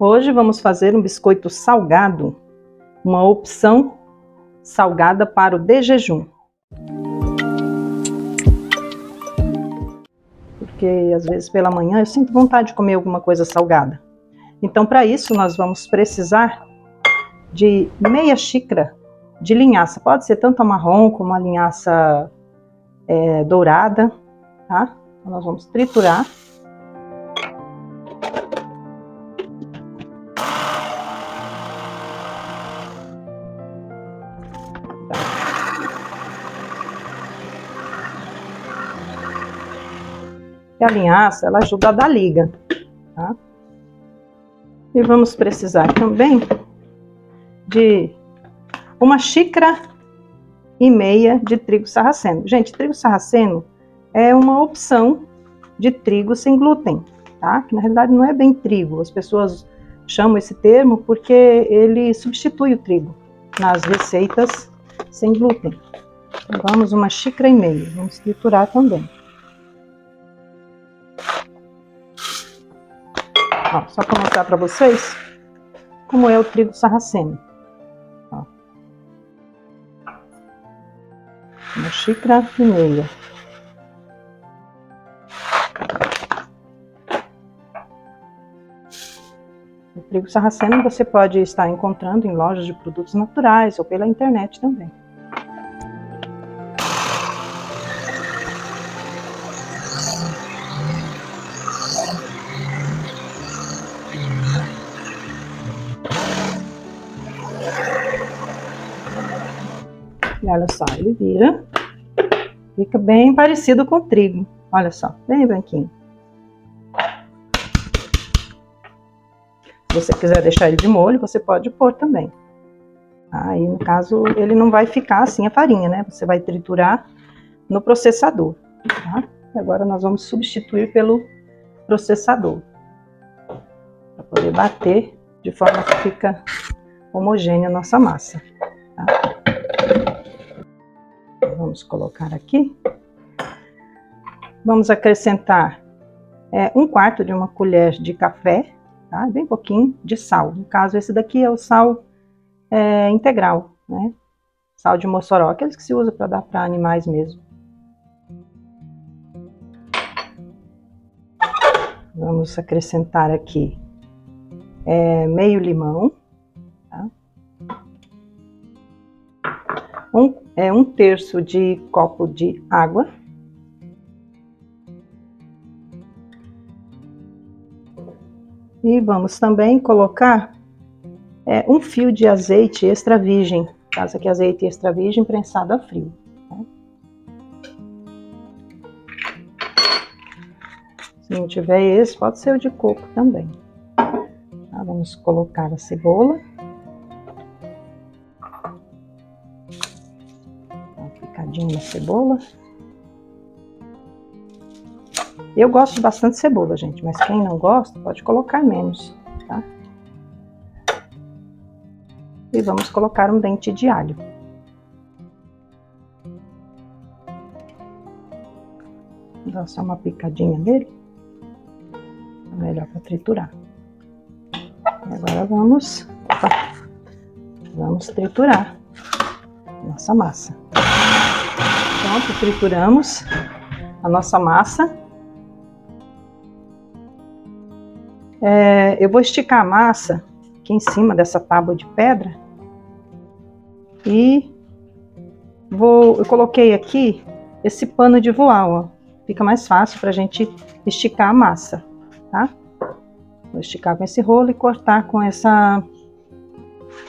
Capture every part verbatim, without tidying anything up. Hoje vamos fazer um biscoito salgado, uma opção salgada para o de jejum. Porque às vezes pela manhã eu sinto vontade de comer alguma coisa salgada. Então para isso nós vamos precisar de meia xícara de linhaça. Pode ser tanto a marrom como a linhaça é, dourada, tá? Então, nós vamos triturar. E a linhaça, ela ajuda a dar liga, tá? E vamos precisar também de uma xícara e meia de trigo sarraceno. Gente, trigo sarraceno é uma opção de trigo sem glúten, tá? Que na realidade não é bem trigo. As pessoas chamam esse termo porque ele substitui o trigo nas receitas sem glúten. Então, vamos uma xícara e meia. Vamos triturar também. Ó, só para mostrar para vocês como é o trigo sarraceno. Ó. Uma xícara e meia. O trigo sarraceno você pode estar encontrando em lojas de produtos naturais ou pela internet também. Olha só, ele vira, fica bem parecido com o trigo, olha só, bem branquinho. Se você quiser deixar ele de molho, você pode pôr também. Aí, no caso, ele não vai ficar assim a farinha, né? Você vai triturar no processador, tá? E agora nós vamos substituir pelo processador, para poder bater de forma que fica homogênea a nossa massa, tá? Vamos colocar aqui. Vamos acrescentar é, um quarto de uma colher de café, tá? Bem pouquinho, de sal. No caso, esse daqui é o sal é, integral, né? Sal de Mossoró, aqueles que se usa para dar para animais mesmo. Vamos acrescentar aqui é, meio limão, tá? Um, é, um terço de copo de água. E vamos também colocar é, um fio de azeite extra virgem. No caso aqui, azeite extra virgem prensado a frio. Né? Se não tiver esse, pode ser o de coco também. Tá, vamos colocar a cebola. Uma cebola. Eu gosto bastante de cebola, gente, mas quem não gosta pode colocar menos, tá? E vamos colocar um dente de alho. Vou dar só uma picadinha dele, é melhor para triturar. E agora vamos, opa, vamos triturar nossa massa. Pronto, trituramos a nossa massa. É, eu vou esticar a massa aqui em cima dessa tábua de pedra. E vou, eu coloquei aqui esse pano de voal, ó. Fica mais fácil para a gente esticar a massa, tá? Vou esticar com esse rolo e cortar com, essa,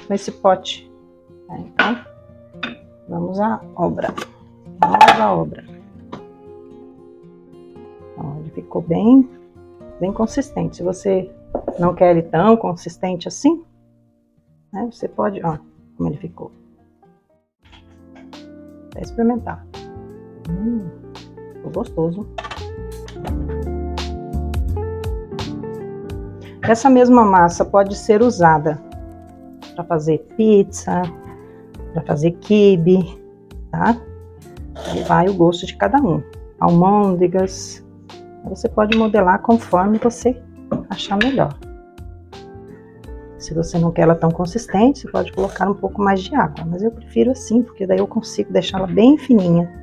com esse pote. É, então, vamos à obra. Vamos à obra. Ó, ele ficou bem, bem consistente. Se você não quer ele tão consistente assim, né, você pode, ó, como ele ficou. Até experimentar. Hum, ficou gostoso. Essa mesma massa pode ser usada para fazer pizza, para fazer quibe, tá? E vai o gosto de cada um. Almôndegas, você pode modelar conforme você achar melhor. Se você não quer ela tão consistente, você pode colocar um pouco mais de água, mas eu prefiro assim, porque daí eu consigo deixar ela bem fininha.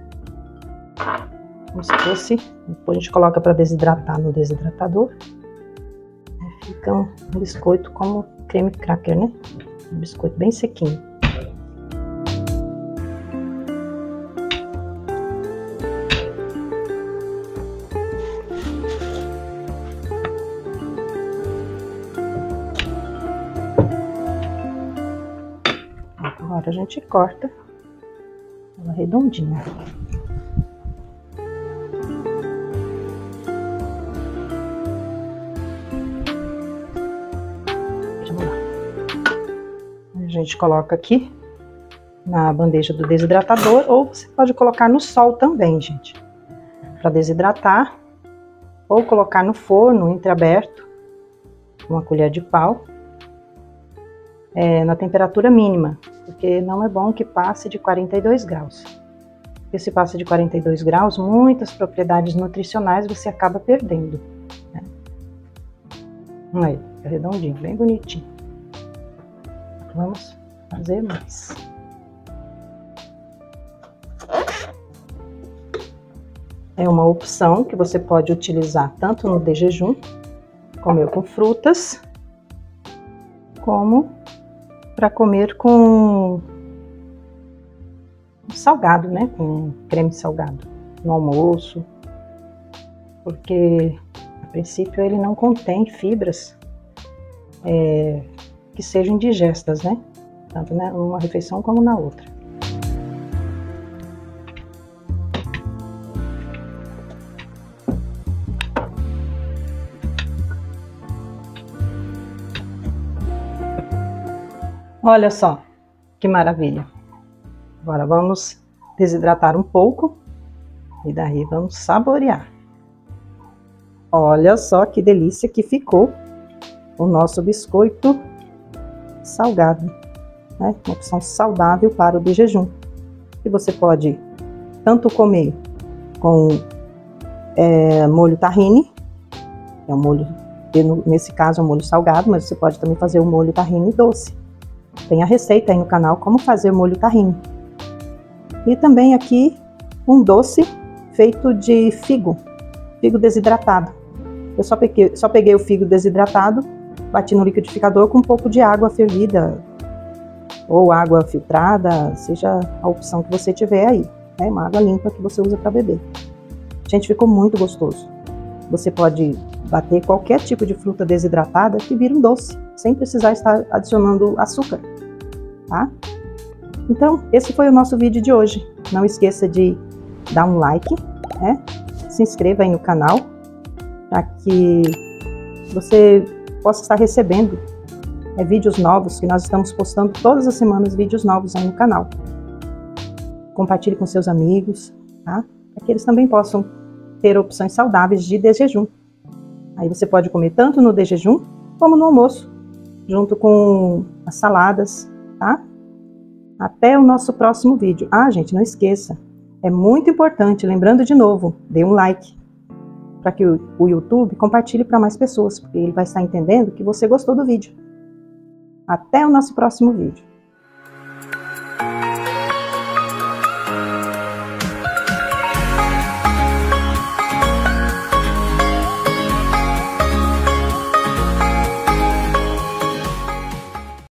Como se fosse, depois a gente coloca para desidratar no desidratador. Fica um biscoito como creme cracker, né? Um biscoito bem sequinho. Agora a gente corta ela redondinha. A gente coloca aqui na bandeja do desidratador, ou você pode colocar no sol também, gente, para desidratar, ou colocar no forno entreaberto, uma colher de pau, é, na temperatura mínima, porque não é bom que passe de quarenta e dois graus. Porque se passa de quarenta e dois graus, muitas propriedades nutricionais você acaba perdendo, né? Aí, fica redondinho, bem bonitinho. Vamos fazer mais. É uma opção que você pode utilizar tanto no de jejum, comer com frutas, como para comer com salgado, né? Com creme salgado no almoço, porque a princípio ele não contém fibras. É... que sejam digestas, né? Tanto numa refeição como na outra. Olha só, que maravilha! Agora vamos desidratar um pouco e daí vamos saborear. Olha só que delícia que ficou o nosso biscoito salgado, né? Uma opção saudável para o de jejum, que você pode tanto comer com é, molho tahine, é um molho, nesse caso é um molho salgado, mas você pode também fazer o um molho tahine doce. Tem a receita aí no canal como fazer molho tahine. E também aqui um doce feito de figo, figo desidratado. Eu só peguei, só peguei o figo desidratado, bati no liquidificador com um pouco de água fervida ou água filtrada, seja a opção que você tiver aí, né? Uma água limpa que você usa para beber. Gente, ficou muito gostoso. Você pode bater qualquer tipo de fruta desidratada que vira um doce, sem precisar estar adicionando açúcar, tá? Então, esse foi o nosso vídeo de hoje. Não esqueça de dar um like, né? Se inscreva aí no canal, para que você possa estar recebendo é, vídeos novos, que nós estamos postando todas as semanas vídeos novos aí no canal. Compartilhe com seus amigos, tá? Para que eles também possam ter opções saudáveis de de jejum. Aí você pode comer tanto no de jejum como no almoço, junto com as saladas, tá? Até o nosso próximo vídeo. Ah, gente, não esqueça, é muito importante, lembrando de novo, dê um like, para que o YouTube compartilhe para mais pessoas, porque ele vai estar entendendo que você gostou do vídeo. Até o nosso próximo vídeo.